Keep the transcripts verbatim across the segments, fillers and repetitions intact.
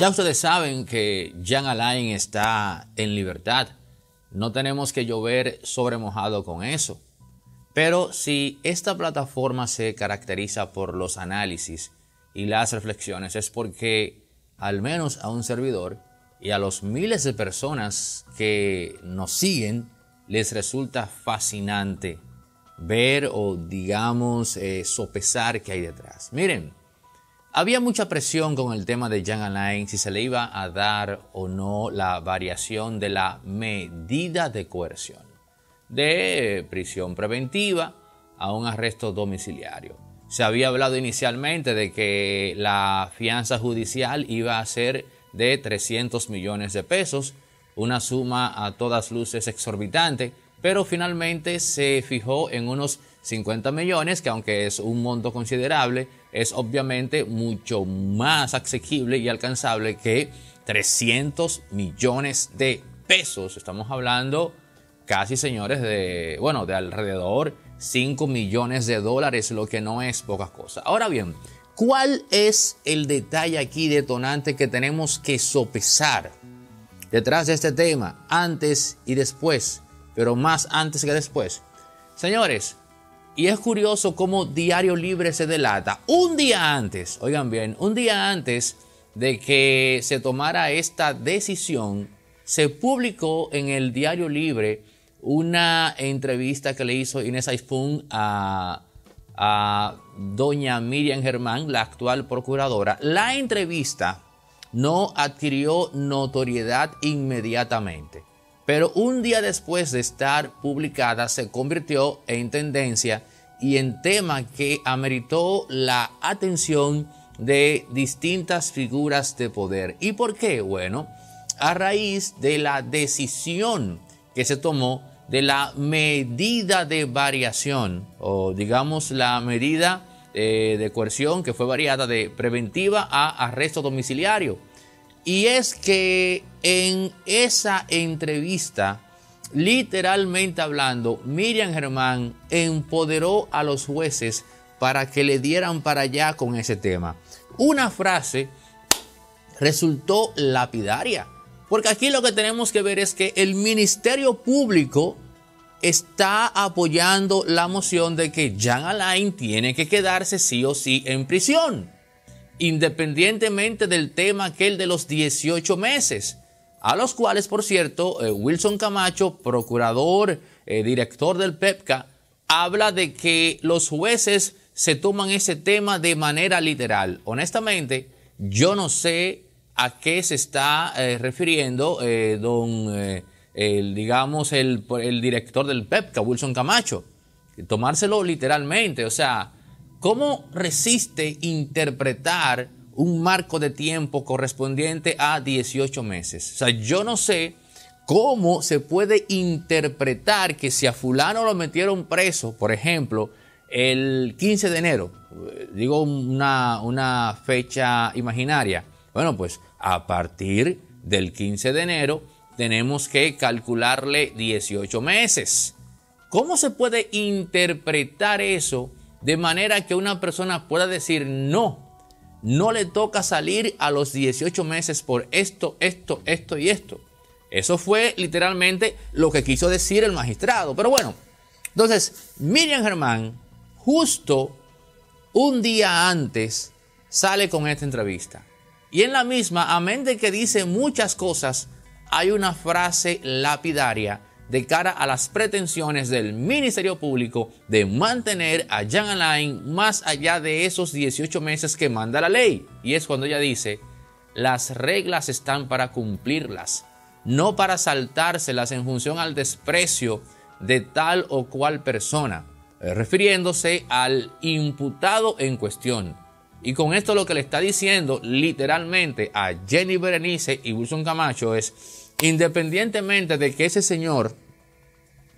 Ya ustedes saben que Jean Alain está en libertad. No tenemos que llover sobre mojado con eso. Pero si esta plataforma se caracteriza por los análisis y las reflexiones es porque, al menos a un servidor y a los miles de personas que nos siguen, les resulta fascinante ver o, digamos, eh, sopesar qué hay detrás. Miren, había mucha presión con el tema de Jean Alain si se le iba a dar o no la variación de la medida de coerción, de prisión preventiva a un arresto domiciliario. Se había hablado inicialmente de que la fianza judicial iba a ser de trescientos millones de pesos, una suma a todas luces exorbitante, pero finalmente se fijó en unos cincuenta millones, que aunque es un monto considerable, es obviamente mucho más asequible y alcanzable que trescientos millones de pesos. Estamos hablando casi, señores, de, bueno, de alrededor cinco millones de dólares, lo que no es poca cosa. Ahora bien, ¿cuál es el detalle aquí detonante que tenemos que sopesar detrás de este tema, antes y después, pero más antes que después? Señores, y es curioso cómo Diario Libre se delata un día antes, oigan bien, un día antes de que se tomara esta decisión, se publicó en el Diario Libre una entrevista que le hizo Inés Aizpún a, a doña Miriam Germán, la actual procuradora. La entrevista no adquirió notoriedad inmediatamente, pero un día después de estar publicada se convirtió en tendencia y en tema que ameritó la atención de distintas figuras de poder. ¿Y por qué? Bueno, a raíz de la decisión que se tomó de la medida de variación, o digamos la medida eh, de coerción que fue variada de preventiva a arresto domiciliario. Y es que en esa entrevista, literalmente hablando, Miriam Germán empoderó a los jueces para que le dieran para allá con ese tema. Una frase resultó lapidaria, porque aquí lo que tenemos que ver es que el Ministerio Público está apoyando la moción de que Jean Alain tiene que quedarse sí o sí en prisión, independientemente del tema aquel de los dieciocho meses, a los cuales, por cierto, eh, Wilson Camacho, procurador, eh, director del PEPCA, habla de que los jueces se toman ese tema de manera literal. Honestamente, yo no sé a qué se está eh, refiriendo eh, don, eh, el, digamos, el, el director del PEPCA, Wilson Camacho. Tomárselo literalmente, o sea, ¿cómo resiste interpretar un marco de tiempo correspondiente a dieciocho meses? O sea, yo no sé cómo se puede interpretar que si a fulano lo metieron preso, por ejemplo, el quince de enero, digo una, una fecha imaginaria, bueno, pues a partir del quince de enero tenemos que calcularle dieciocho meses. ¿Cómo se puede interpretar eso? De manera que una persona pueda decir, no, no le toca salir a los dieciocho meses por esto, esto, esto y esto. Eso fue literalmente lo que quiso decir el magistrado. Pero bueno, entonces Miriam Germán, justo un día antes, sale con esta entrevista. Y en la misma, amén de que dice muchas cosas, hay una frase lapidaria de cara a las pretensiones del Ministerio Público de mantener a Jean Alain más allá de esos dieciocho meses que manda la ley. Y es cuando ella dice, las reglas están para cumplirlas, no para saltárselas en función al desprecio de tal o cual persona, refiriéndose al imputado en cuestión. Y con esto lo que le está diciendo literalmente a Yeni Berenice y Wilson Camacho es, independientemente de que ese señor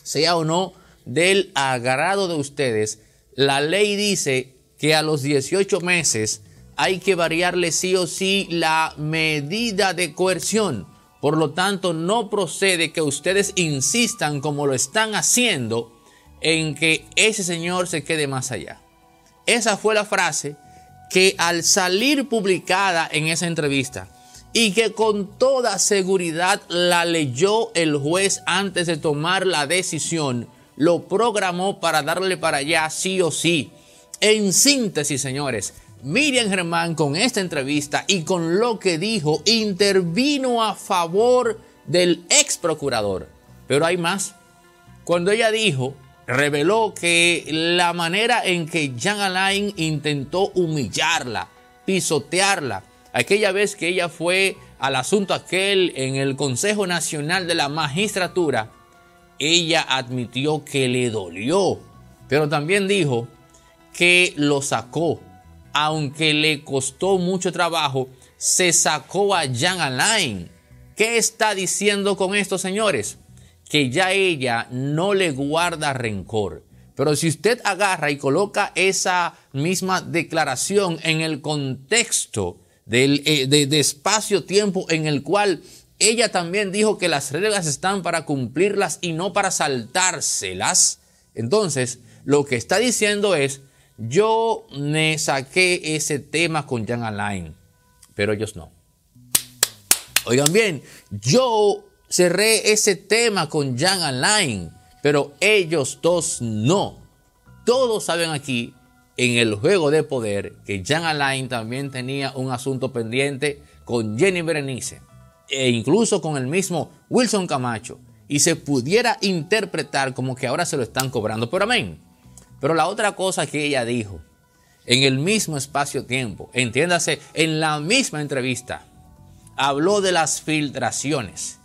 sea o no del agrado de ustedes, la ley dice que a los dieciocho meses hay que variarle sí o sí la medida de coerción. Por lo tanto, no procede que ustedes insistan, como lo están haciendo, en que ese señor se quede más allá. Esa fue la frase que al salir publicada en esa entrevista, y que con toda seguridad la leyó el juez antes de tomar la decisión, lo programó para darle para allá sí o sí. En síntesis, señores, Miriam Germán con esta entrevista y con lo que dijo intervino a favor del ex procurador. Pero hay más. Cuando ella dijo, reveló que la manera en que Jean Alain intentó humillarla, pisotearla, aquella vez que ella fue al asunto aquel en el Consejo Nacional de la Magistratura, ella admitió que le dolió, pero también dijo que lo sacó. Aunque le costó mucho trabajo, se sacó a Jean Alain. ¿Qué está diciendo con esto, señores? Que ya ella no le guarda rencor. Pero si usted agarra y coloca esa misma declaración en el contexto del eh, de, de espacio-tiempo en el cual ella también dijo que las reglas están para cumplirlas y no para saltárselas, entonces lo que está diciendo es: yo me saqué ese tema con Jean Alain, pero ellos no. Oigan bien, yo cerré ese tema con Jean Alain, pero ellos dos no. Todos saben aquí, en el juego de poder, que Jean Alain también tenía un asunto pendiente con Yeni Berenice, e incluso con el mismo Wilson Camacho, y se pudiera interpretar como que ahora se lo están cobrando, pero amén. Pero la otra cosa que ella dijo, en el mismo espacio-tiempo, entiéndase, en la misma entrevista, habló de las filtraciones.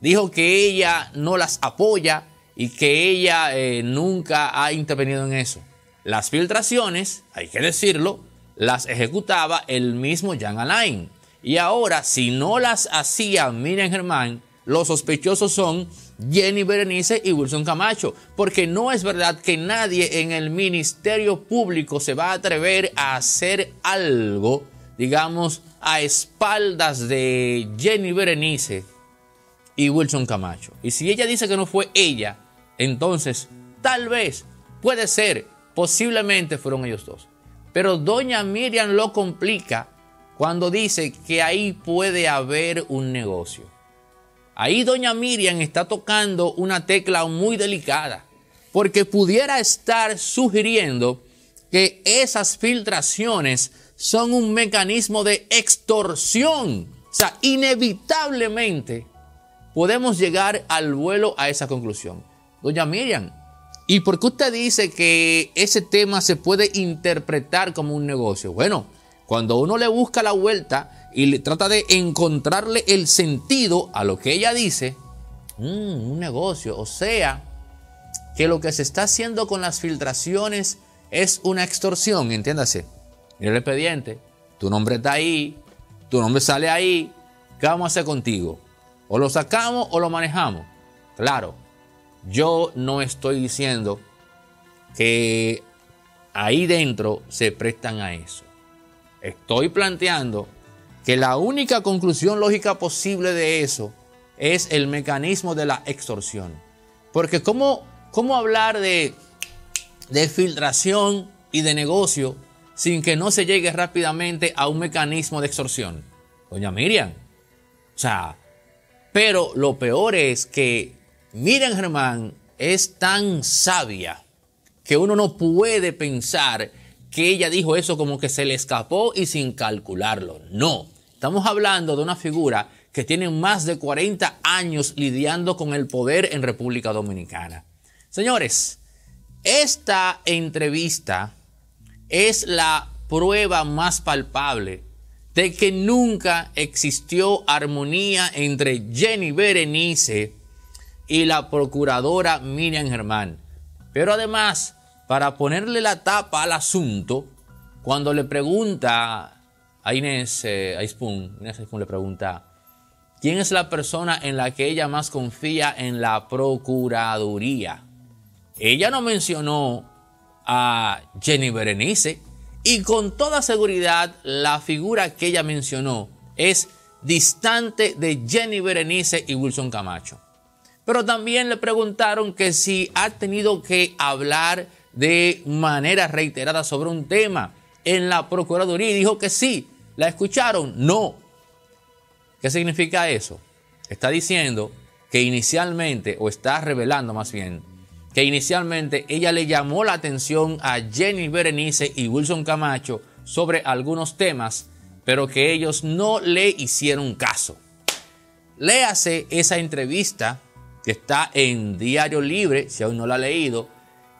Dijo que ella no las apoya y que ella eh, nunca ha intervenido en eso. Las filtraciones, hay que decirlo, las ejecutaba el mismo Jean Alain. Y ahora, si no las hacía Miriam Germán, los sospechosos son Yeni Berenice y Wilson Camacho, porque no es verdad que nadie en el Ministerio Público se va a atrever a hacer algo, digamos, a espaldas de Yeni Berenice y Wilson Camacho. Y si ella dice que no fue ella, entonces tal vez, puede ser, posiblemente fueron ellos dos. Pero doña Miriam lo complica cuando dice que ahí puede haber un negocio. Ahí doña Miriam está tocando una tecla muy delicada, porque pudiera estar sugiriendo que esas filtraciones son un mecanismo de extorsión. O sea, inevitablemente podemos llegar al vuelo a esa conclusión. Doña Miriam, ¿y por qué usted dice que ese tema se puede interpretar como un negocio? Bueno, cuando uno le busca la vuelta y le trata de encontrarle el sentido a lo que ella dice, mmm, un negocio. O sea, que lo que se está haciendo con las filtraciones es una extorsión, entiéndase. Mira el expediente, tu nombre está ahí, tu nombre sale ahí, ¿qué vamos a hacer contigo? O lo sacamos o lo manejamos. Claro, yo no estoy diciendo que ahí dentro se prestan a eso. Estoy planteando que la única conclusión lógica posible de eso es el mecanismo de la extorsión. Porque ¿cómo, cómo hablar de, de filtración y de negocio sin que no se llegue rápidamente a un mecanismo de extorsión? Doña Miriam. O sea, pero lo peor es que Miriam Germán es tan sabia que uno no puede pensar que ella dijo eso como que se le escapó y sin calcularlo. No. Estamos hablando de una figura que tiene más de cuarenta años lidiando con el poder en República Dominicana. Señores, esta entrevista es la prueba más palpable de que nunca existió armonía entre Yeni Berenice y la procuradora Miriam Germán. Pero además, para ponerle la tapa al asunto, cuando le pregunta a Inés eh, Aizpún, Inés Aizpún le pregunta quién es la persona en la que ella más confía en la Procuraduría. Ella no mencionó a Yeni Berenice y con toda seguridad la figura que ella mencionó es distante de Yeni Berenice y Wilson Camacho. Pero también le preguntaron que si ha tenido que hablar de manera reiterada sobre un tema en la Procuraduría y dijo que sí. ¿La escucharon? No. ¿Qué significa eso? Está diciendo que inicialmente, o está revelando más bien, que inicialmente ella le llamó la atención a Yeni Berenice y Wilson Camacho sobre algunos temas, pero que ellos no le hicieron caso. Léase esa entrevista que está en Diario Libre, si aún no la ha leído.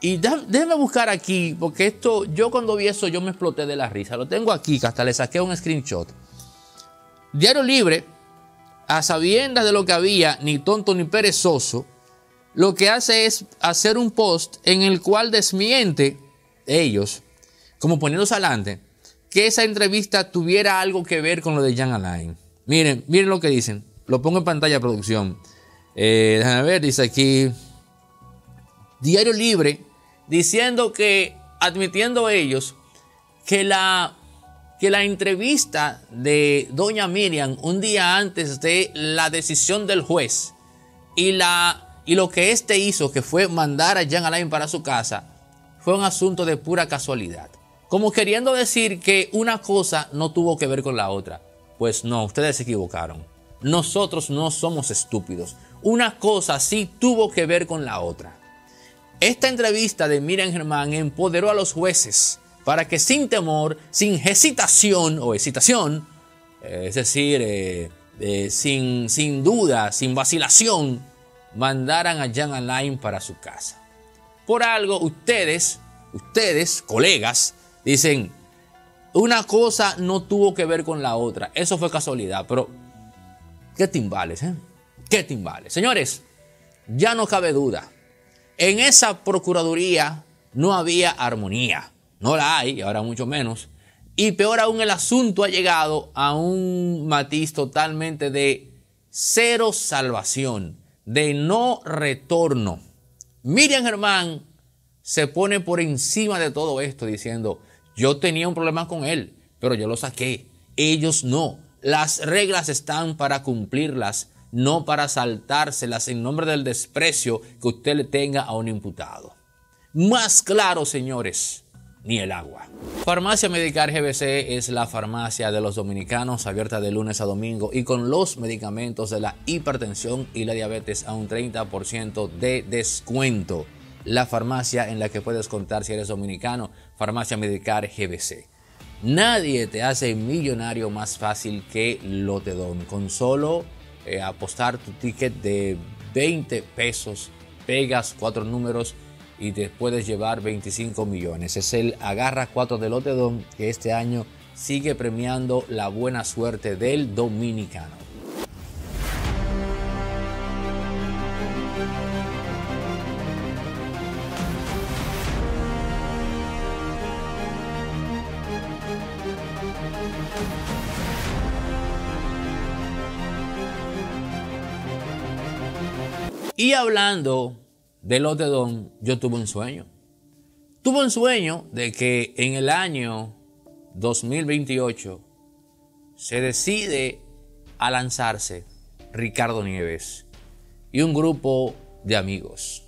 Y déjeme buscar aquí, porque esto, yo cuando vi eso, yo me exploté de la risa. Lo tengo aquí, que hasta le saqué un screenshot. Diario Libre, a sabiendas de lo que había, ni tonto ni perezoso, lo que hace es hacer un post en el cual desmiente ellos, como poniéndose adelante, que esa entrevista tuviera algo que ver con lo de Jean Alain. Miren, miren lo que dicen. Lo pongo en pantalla, producción. Eh, déjame ver, dice aquí, Diario Libre, diciendo que, admitiendo ellos, que la, que la entrevista de doña Miriam un día antes de la decisión del juez y, la, y lo que éste hizo, que fue mandar a Jean Alain para su casa, fue un asunto de pura casualidad. Como queriendo decir que una cosa no tuvo que ver con la otra. Pues no, ustedes se equivocaron. Nosotros no somos estúpidos. Una cosa sí tuvo que ver con la otra. Esta entrevista de Miriam Germán empoderó a los jueces para que sin temor, sin hesitación o excitación, eh, es decir, eh, eh, sin, sin duda, sin vacilación, mandaran a Jean Alain para su casa. Por algo, ustedes, ustedes, colegas, dicen, una cosa no tuvo que ver con la otra. Eso fue casualidad, pero qué timbales, ¿eh? Qué timbales. Señores, ya no cabe duda. En esa procuraduría no había armonía, no la hay, y ahora mucho menos. Y peor aún, el asunto ha llegado a un matiz totalmente de cero salvación, de no retorno. Miriam Germán se pone por encima de todo esto diciendo, yo tenía un problema con él, pero yo lo saqué, ellos no. Las reglas están para cumplirlas, no para saltárselas en nombre del desprecio que usted le tenga a un imputado. Más claro, señores, ni el agua. Farmacia Medicar G B C es la farmacia de los dominicanos, abierta de lunes a domingo y con los medicamentos de la hipertensión y la diabetes a un treinta por ciento de descuento. La farmacia en la que puedes contar si eres dominicano, Farmacia Medicar G B C. Nadie te hace millonario más fácil que Lotedon. Con solo Eh, apostar tu ticket de veinte pesos, pegas cuatro números y te puedes llevar veinticinco millones. Es el Agarra cuatro de Lotedom, que este año sigue premiando la buena suerte del dominicano. Y hablando de Lotedom, yo tuve un sueño. Tuve un sueño de que en el año dos mil veintiocho se decide a lanzarse Ricardo Nieves y un grupo de amigos.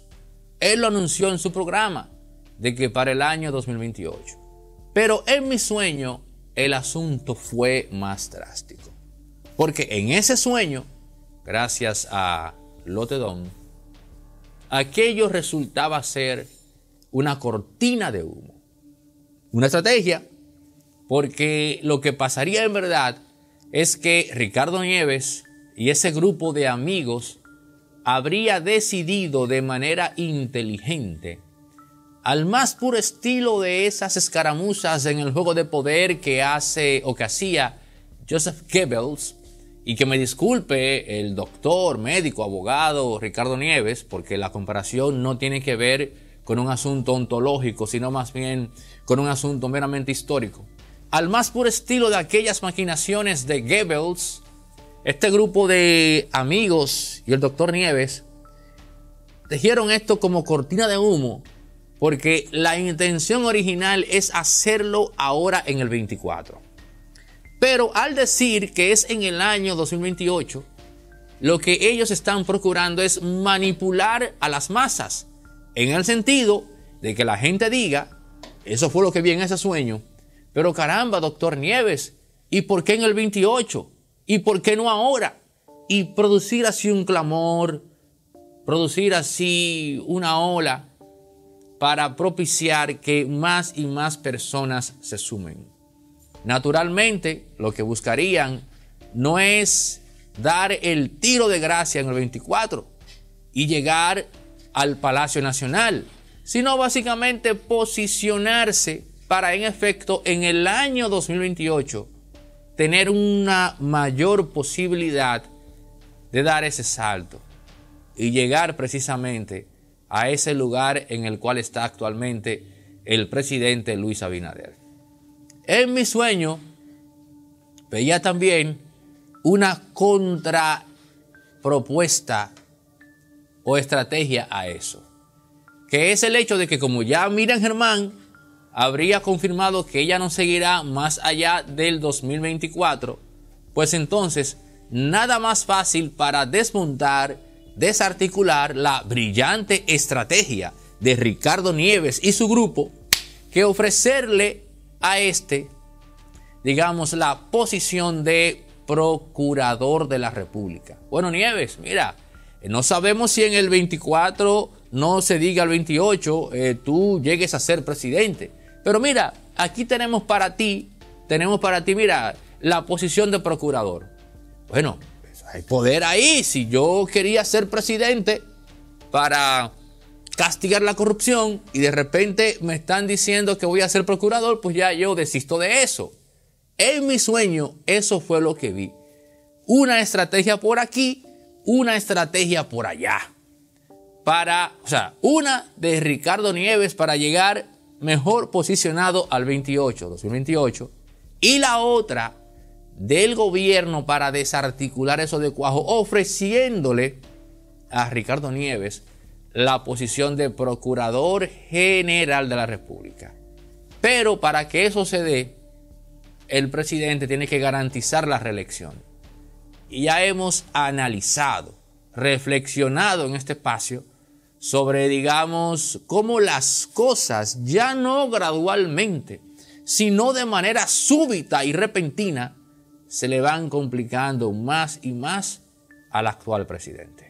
Él lo anunció en su programa de que para el año dos mil veintiocho. Pero en mi sueño el asunto fue más drástico. Porque en ese sueño, gracias a Lotedom, aquello resultaba ser una cortina de humo, una estrategia, porque lo que pasaría en verdad es que Ricardo Nieves y ese grupo de amigos habría decidido de manera inteligente, al más puro estilo de esas escaramuzas en el juego de poder que hace o que hacía Joseph Goebbels. Y que me disculpe el doctor, médico, abogado Ricardo Nieves, porque la comparación no tiene que ver con un asunto ontológico, sino más bien con un asunto meramente histórico. Al más puro estilo de aquellas maquinaciones de Goebbels, este grupo de amigos y el doctor Nieves tejieron esto como cortina de humo, porque la intención original es hacerlo ahora en el veinticuatro. Pero al decir que es en el año dos mil veintiocho, lo que ellos están procurando es manipular a las masas, en el sentido de que la gente diga, eso fue lo que vi en ese sueño, pero caramba, doctor Nieves, ¿y por qué en el veintiocho? ¿Y por qué no ahora? Y producir así un clamor, producir así una ola para propiciar que más y más personas se sumen. Naturalmente, lo que buscarían no es dar el tiro de gracia en el veinticuatro y llegar al Palacio Nacional, sino básicamente posicionarse para, en efecto, en el año dos mil veintiocho, tener una mayor posibilidad de dar ese salto y llegar precisamente a ese lugar en el cual está actualmente el presidente Luis Abinader. En mi sueño veía también una contrapropuesta o estrategia a eso, que es el hecho de que, como ya Miriam Germán habría confirmado que ella no seguirá más allá del dos mil veinticuatro, pues entonces nada más fácil para desmontar, desarticular la brillante estrategia de Ricardo Nieves y su grupo que ofrecerle a este, digamos, la posición de procurador de la República. Bueno, Nieves, mira, no sabemos si en el veinticuatro, no se diga el veintiocho, eh, tú llegues a ser presidente. Pero mira, aquí tenemos para ti, tenemos para ti, mira, la posición de procurador. Bueno, pues hay poder ahí. Si yo quería ser presidente para castigar la corrupción y de repente me están diciendo que voy a ser procurador, pues ya yo desisto de eso. En mi sueño, eso fue lo que vi. Una estrategia por aquí, una estrategia por allá. Para, o sea, una de Ricardo Nieves para llegar mejor posicionado al veintiocho, dos mil veintiocho, y la otra del gobierno para desarticular eso de cuajo, ofreciéndole a Ricardo Nieves la posición de Procurador General de la República. Pero para que eso se dé, el presidente tiene que garantizar la reelección. Y ya hemos analizado, reflexionado en este espacio sobre, digamos, cómo las cosas, ya no gradualmente, sino de manera súbita y repentina, se le van complicando más y más al actual presidente.